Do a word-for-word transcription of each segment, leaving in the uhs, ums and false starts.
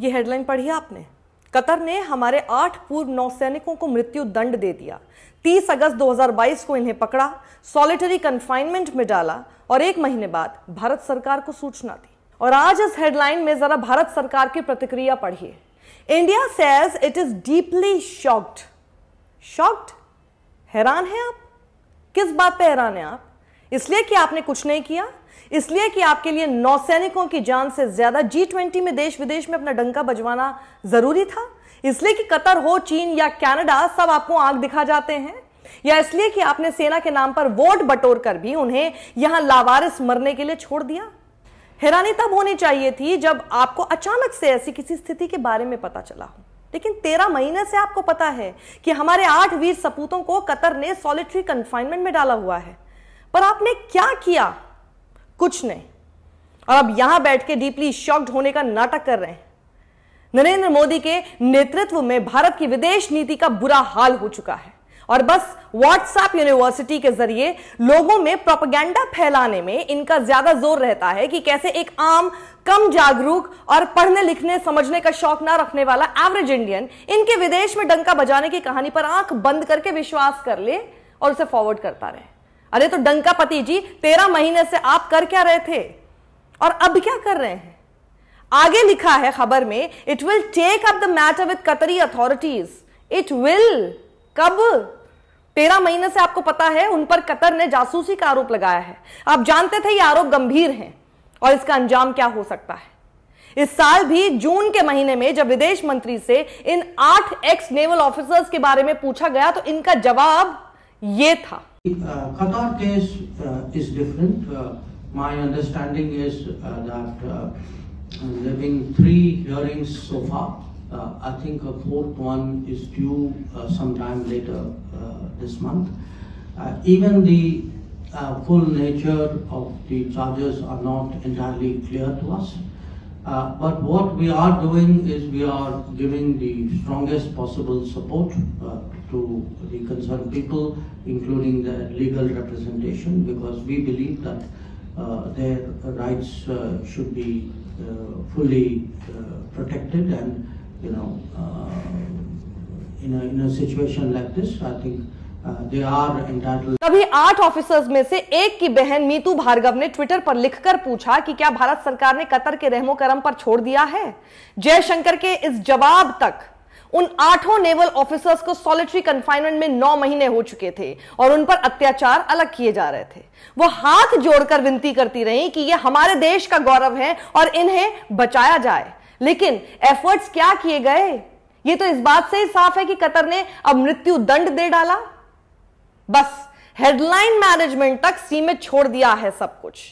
ये हेडलाइन पढ़ी आपने, कतर ने हमारे आठ पूर्व नौसैनिकों को मृत्यु दंड दे दिया। तीस अगस्त दो हज़ार बाईस को इन्हें पकड़ा, सॉलिटरी कन्फाइनमेंट में डाला और एक महीने बाद भारत सरकार को सूचना दी। और आज इस हेडलाइन में जरा भारत सरकार की प्रतिक्रिया पढ़िए। India says it is deeply shocked. Shocked? हैरान हैं आप? किस बात पे हैरान हैं आप? इसलिए कि आपने कुछ नहीं किया, इसलिए कि आपके लिए नौसैनिकों की जान से ज्यादा जी ट्वेंटी में देश विदेश में अपना डंका बजवाना जरूरी था, इसलिए कि कतर हो, चीन या कनाडा, सब आपको आंख दिखा जाते हैं, या इसलिए कि आपने सेना के नाम पर वोट बटोर कर भी उन्हें यहां लावारिस मरने के लिए छोड़ दिया। हैरानी तब होनी चाहिए थी जब आपको अचानक से ऐसी किसी स्थिति के बारे में पता चला हो, लेकिन तेरह महीने से आपको पता है कि हमारे आठ वीर सपूतों को कतर ने सॉलिटरी कंफाइनमेंट में डाला हुआ है, पर आपने क्या किया? कुछ नहीं। और अब यहां बैठ के डीपली शॉक्ड होने का नाटक कर रहे हैं। नरेंद्र मोदी के नेतृत्व में भारत की विदेश नीति का बुरा हाल हो चुका है और बस व्हाट्सएप यूनिवर्सिटी के जरिए लोगों में प्रोपेगेंडा फैलाने में इनका ज्यादा जोर रहता है कि कैसे एक आम, कम जागरूक और पढ़ने लिखने समझने का शौक ना रखने वाला एवरेज इंडियन इनके विदेश में डंका बजाने की कहानी पर आंख बंद करके विश्वास कर ले और उसे फॉरवर्ड करता रहे। अरे तो डंका पति जी, तेरह महीने से आप कर क्या रहे थे और अब क्या कर रहे हैं? आगे लिखा है खबर में, it will take up the matter with Qatari authorities. It will, कब? तेरह महीने से आपको पता है उन पर कतर ने जासूसी का आरोप लगाया है। आप जानते थे ये आरोप गंभीर हैं और इसका अंजाम क्या हो सकता है। इस साल भी जून के महीने में जब विदेश मंत्री से इन आठ एक्स नेवल ऑफिसर्स के बारे में पूछा गया तो इनका जवाब ये था। Qatar case is different. My understanding is that there have been three hearings so far. Uh, I think a fourth one is due uh, sometime later uh, this month. Uh, even the uh, full nature of the charges are not entirely clear to us. Uh, but what we are doing is we are giving the strongest possible support uh, to the concerned people, including their legal representation, because we believe that uh, their rights uh, should be uh, fully uh, protected and. You know, uh, in a, in a situation like this, I think uh, they are entitled. तभी आठ officers में से एक की बहन मीतू भार्गव ने Twitter पर लिखकर पूछा कि क्या भारत सरकार ने कतर के रहमो करम पर छोड़ दिया है? जयशंकर के इस जवाब तक उन आठों नेवल ऑफिसर्स को सॉलिटरी कंफाइनमेंट में नौ महीने हो चुके थे और उन पर अत्याचार अलग किए जा रहे थे। वो हाथ जोड़कर विनती करती रही कि ये हमारे देश का गौरव है और इन्हें बचाया जाए, लेकिन एफर्ट्स क्या किए गए? ये तो इस बात से ही साफ है कि कतर ने अब मृत्यु दंड दे डाला। बस हेडलाइन मैनेजमेंट तक सीमित छोड़ दिया है सब कुछ।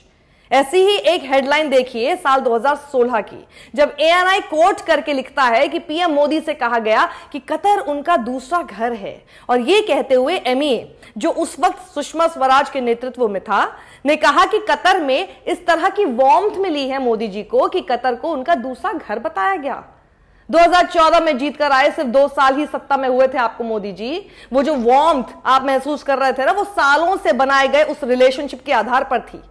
ऐसी ही एक हेडलाइन देखिए साल दो हज़ार सोलह की, जब ए एन आई कोट करके लिखता है कि पी एम मोदी से कहा गया कि कतर उनका दूसरा घर है, और ये कहते हुए एम ई ए, जो उस वक्त सुषमा स्वराज के नेतृत्व में था, ने कहा कि कतर में इस तरह की वार्मथ मिली है मोदी जी को कि कतर को उनका दूसरा घर बताया गया। दो हज़ार चौदह में जीतकर आए, सिर्फ दो साल ही सत्ता में हुए थे आपको मोदी जी, वो जो वार्मथ आप महसूस कर रहे थे ना, वो सालों से बनाए गए उस रिलेशनशिप के आधार पर थी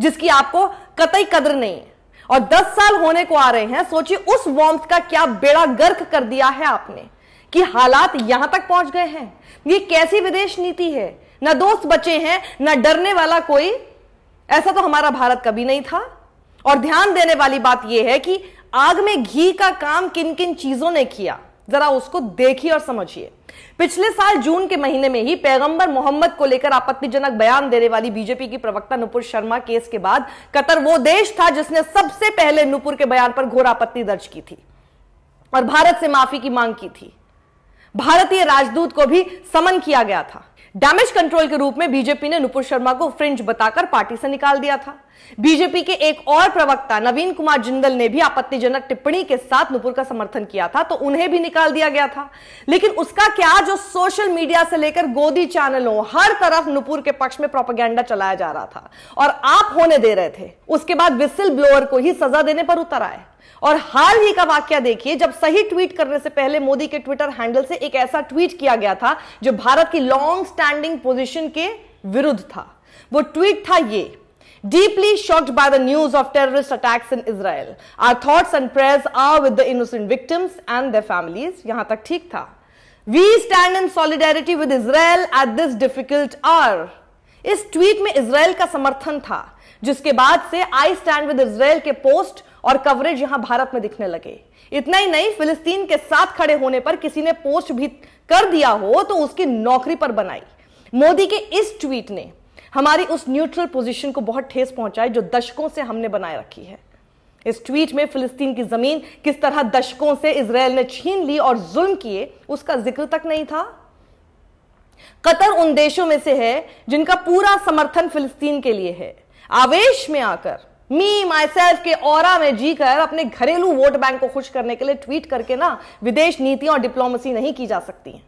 जिसकी आपको कतई कदर नहीं है। और दस साल होने को आ रहे हैं, सोचिए उस वार्मथ का क्या बेड़ा गर्क कर दिया है आपने कि हालात यहां तक पहुंच गए हैं। ये कैसी विदेश नीति है? ना दोस्त बचे हैं, ना डरने वाला कोई। ऐसा तो हमारा भारत कभी नहीं था। और ध्यान देने वाली बात यह है कि आग में घी का काम किन किन चीजों ने किया, जरा उसको देखिए और समझिए। पिछले साल जून के महीने में ही पैगंबर मोहम्मद को लेकर आपत्तिजनक बयान देने वाली बीजेपी की प्रवक्ता नुपुर शर्मा केस के बाद कतर वो देश था जिसने सबसे पहले नुपुर के बयान पर घोर आपत्ति दर्ज की थी और भारत से माफी की मांग की थी। भारतीय राजदूत को भी समन किया गया था। डैमेज कंट्रोल के रूप में बीजेपी ने नुपुर शर्मा को फ्रिंज बताकर पार्टी से निकाल दिया था। बीजेपी के एक और प्रवक्ता नवीन कुमार जिंदल ने भी आपत्तिजनक टिप्पणी के साथ नुपुर का समर्थन किया था तो उन्हें भी निकाल दिया गया था। लेकिन उसका क्या, जो सोशल मीडिया से लेकर गोदी चैनलों, हर तरफ नुपुर के पक्ष में प्रोपेगेंडा चलाया जा रहा था और आप होने दे रहे थे। उसके बाद विसिल ब्लोअर को ही सजा देने पर उतर आए। और हाल ही का वाक्य देखिए, जब सही ट्वीट करने से पहले मोदी के ट्विटर हैंडल से एक ऐसा ट्वीट किया गया था जो भारत की लॉन्ग स्टैंडिंग पोजीशन के विरुद्ध था। वो ट्वीट था ये, deeply shocked by the news of terrorist attacks in Israel. Our thoughts and prayers are with the innocent victims and their families. यहाँ तक ठीक था. We stand in solidarity with Israel at this difficult hour. इस tweet में Israel का समर्थन था, जिसके बाद से आई स्टैंड विद इसराइल के पोस्ट और कवरेज यहां भारत में दिखने लगे. इतना ही नहीं, फिलिस्तीन के साथ खड़े होने पर किसी ने पोस्ट भी कर दिया हो तो उसकी नौकरी पर बनाई. मोदी के इस ट्वीट ने हमारी उस न्यूट्रल पोजीशन को बहुत ठेस पहुंचाई जो दशकों से हमने बनाए रखी है. इस ट्वीट में फिलिस्तीन की जमीन किस तरह दशकों से इसराइल ने छीन ली और जुल्म किए, उसका जिक्र तक नहीं था. कतर उन देशों में से है जिनका पूरा समर्थन फिलिस्तीन के लिए है. आवेश में आकर मी माई सेल्फ के ऑरा में जीकर अपने घरेलू वोट बैंक को खुश करने के लिए ट्वीट करके ना विदेश नीतियां और डिप्लोमेसी नहीं की जा सकती है.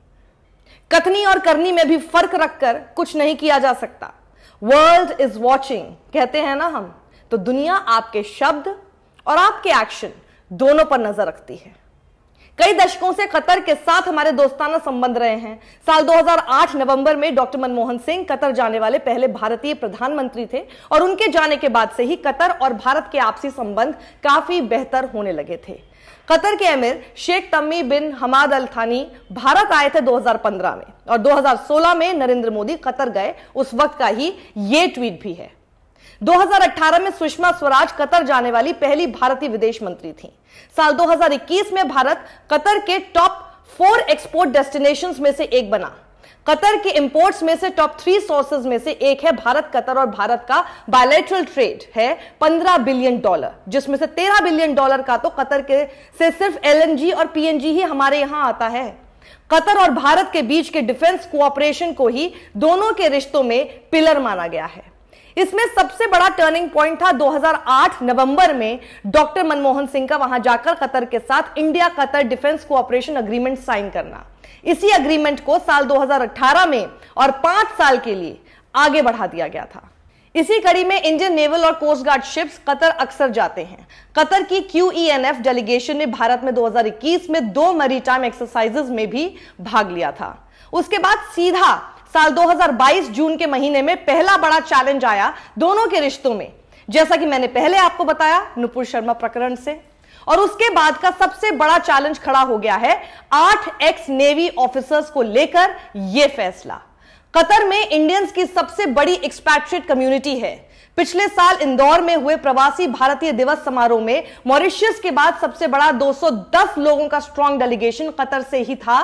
कथनी और करनी में भी फर्क रखकर कुछ नहीं किया जा सकता. वर्ल्ड इज वॉचिंग कहते हैं ना हम, तो दुनिया आपके शब्द और आपके एक्शन दोनों पर नजर रखती है. कई दशकों से कतर के साथ हमारे दोस्ताना संबंध रहे हैं. साल दो हज़ार आठ नवंबर में डॉक्टर मनमोहन सिंह कतर जाने वाले पहले भारतीय प्रधानमंत्री थे और उनके जाने के बाद से ही कतर और भारत के आपसी संबंध काफी बेहतर होने लगे थे. कतर के अमीर शेख तमीम बिन हमाद अल थानी भारत आए थे दो हज़ार पंद्रह में और दो हज़ार सोलह में नरेंद्र मोदी कतर गए. उस वक्त का ही ये ट्वीट भी है. दो हज़ार अठारह में सुषमा स्वराज कतर जाने वाली पहली भारतीय विदेश मंत्री थीं. साल दो हज़ार इक्कीस में भारत कतर के टॉप फोर एक्सपोर्ट डेस्टिनेशंस में से एक बना. कतर के इंपोर्ट्स में से टॉप थ्री सोर्सेज में से एक है भारत. कतर और भारत का बायलैटरल ट्रेड है पंद्रह बिलियन डॉलर, जिसमें से तेरह बिलियन डॉलर का तो कतर के से सिर्फ एलएनजी और पीएनजी ही हमारे यहां आता है. कतर और भारत के बीच के डिफेंस कोऑपरेशन को ही दोनों के रिश्तों में पिलर माना गया है. इसमें सबसे बड़ा टर्निंग पॉइंट था दो हज़ार आठ नवंबर में डॉक्टर मनमोहन सिंह का वहां जाकर कतर के साथ India Qatar defence cooperation agreement sign करना. इसी अग्रीमेंट को साल दो हज़ार अठारह में और पांच साल के लिए आगे बढ़ा दिया गया था. इसी कड़ी में इंडियन नेवल और कोस्ट गार्ड शिप्स कतर अक्सर जाते हैं. कतर की Q E N F delegation ने भारत में दो हज़ार इक्कीस में दो मैरीटाइम एक्सरसाइजेज में भी भाग लिया था. उसके बाद सीधा साल दो हज़ार बाईस जून के महीने में पहला बड़ा चैलेंज आया दोनों के रिश्तों में, जैसा कि मैंने पहले आपको बताया नुपुर शर्मा प्रकरण से. और उसके बाद का सबसे बड़ा चैलेंज खड़ा हो गया है आठ एक्स नेवी ऑफिसर्स को लेकर यह फैसला. कतर में इंडियंस की सबसे बड़ी एक्सपैट्रिएट कम्युनिटी है. पिछले साल इंदौर में हुए प्रवासी भारतीय दिवस समारोह में मॉरिशस के बाद सबसे बड़ा दो सौ दस लोगों का स्ट्रॉन्ग डेलीगेशन कतर से ही था.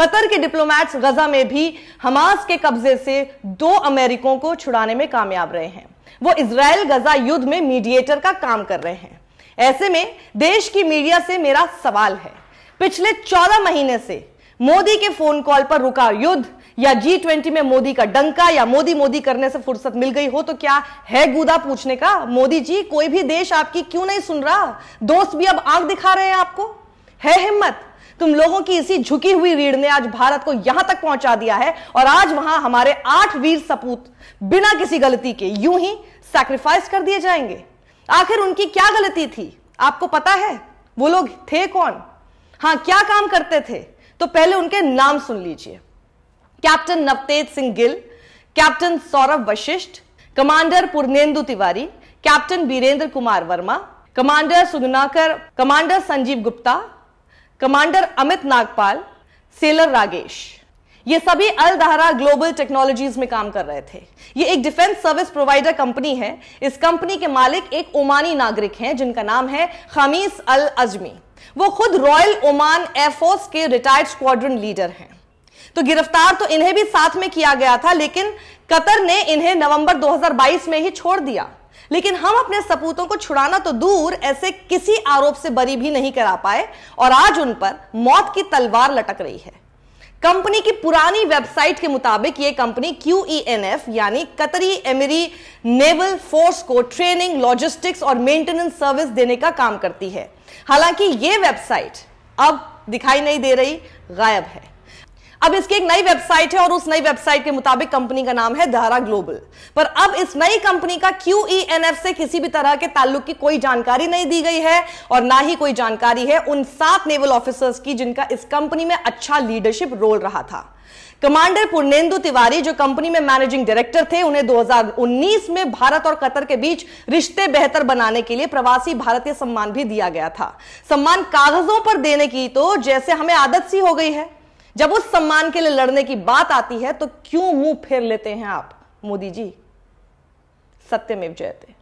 कतर के डिप्लोमैट्स गजा में भी हमास के कब्जे से दो अमेरिकियों को छुड़ाने में कामयाब रहे हैं. वो इजराइल गजा युद्ध में मीडिएटर का काम कर रहे हैं. ऐसे में देश की मीडिया से मेरा सवाल है, पिछले चौदह महीने से मोदी के फोन कॉल पर रुका युद्ध या जी ट्वेंटी में मोदी का डंका या मोदी मोदी करने से फुर्सत मिल गई हो तो क्या है गूदा पूछने का? मोदी जी कोई भी देश आपकी क्यों नहीं सुन रहा? दोस्त भी अब आंख दिखा रहे हैं आपको. है हिम्मत? तुम लोगों की इसी झुकी हुई रीढ़ ने आज भारत को यहां तक पहुंचा दिया है और आज वहां हमारे आठ वीर सपूत बिना किसी गलती के यूं ही सैक्रिफाइस कर दिए जाएंगे. आखिर उनकी क्या गलती थी? आपको पता है वो लोग थे कौन, हाँ क्या काम करते थे? तो पहले उनके नाम सुन लीजिए. Captain Navtej Singh Gill, captain Saurabh Vashisht, commander Purnendu Tiwari, captain Birendra Kumar Verma, commander Suganakar, commander Sanjeev Gupta, commander Amit Nagpal, sailor Ragesh. ये सभी अल दहरा ग्लोबल टेक्नोलॉजीज में काम कर रहे थे. ये एक डिफेंस सर्विस प्रोवाइडर कंपनी है. इस कंपनी के मालिक एक ओमानी नागरिक हैं जिनका नाम है खमीस अल अजमी. वो खुद रॉयल ओमान एयरफोर्स के रिटायर्ड स्क्वाड्रन लीडर हैं. तो गिरफ्तार तो इन्हें भी साथ में किया गया था, लेकिन कतर ने इन्हें नवंबर दो हज़ार बाईस में ही छोड़ दिया. लेकिन हम अपने सपूतों को छुड़ाना तो दूर ऐसे किसी आरोप से बरी भी नहीं करा पाए और आज उन पर मौत की तलवार लटक रही है. कंपनी की पुरानी वेबसाइट के मुताबिक ये company Q E N F यानी कतरी एमिरी नेवल फोर्स को ट्रेनिंग, लॉजिस्टिक्स और मेंटेनेंस सर्विस देने का काम करती है. हालांकि ये वेबसाइट अब दिखाई नहीं दे रही, गायब है. अब इसकी एक नई वेबसाइट है और उस नई वेबसाइट के मुताबिक कंपनी का नाम है धारा ग्लोबल। पर अब इस नई कंपनी का क्यू ई एन एफ से किसी भी तरह के ताल्लुक की कोई जानकारी नहीं दी गई है और ना ही कोई जानकारी है उन सात नेवल ऑफिसर्स की जिनका इस कंपनी में अच्छा लीडरशिप रोल रहा था। कमांडर पूर्णेंदु तिवारी जो कंपनी में मैनेजिंग डायरेक्टर थे, उन्हें दो हज़ार उन्नीस में भारत और कतर के बीच रिश्ते बेहतर बनाने के लिए प्रवासी भारतीय सम्मान भी दिया गया था। सम्मान कागजों पर देने की तो जैसे हमें आदत सी हो गई है, जब उस सम्मान के लिए लड़ने की बात आती है तो क्यों मुंह फेर लेते हैं आप मोदी जी। सत्यमेव जयते।